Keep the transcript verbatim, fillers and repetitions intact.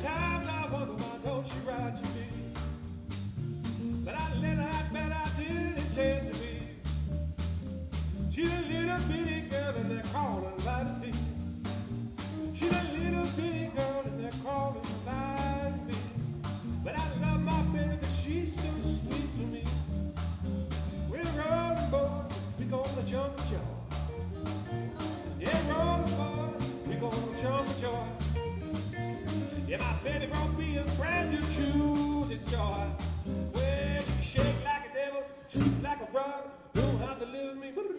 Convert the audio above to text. Sometimes I wonder why don't she ride to me? But I let her, I bet I didn't intend to be. She's a little bitty girl and they're calling like me. She's a little bitty girl and they're calling like me. But I love my baby because she's so sweet to me. We're rolling boys, we're gonna jump for joy. Yeah, rolling boys, we're gonna jump for joy. Yeah, my baby brought me a brand new shoes and joy. Well, she shake like a devil, treat like a frog. Don't have to live with me.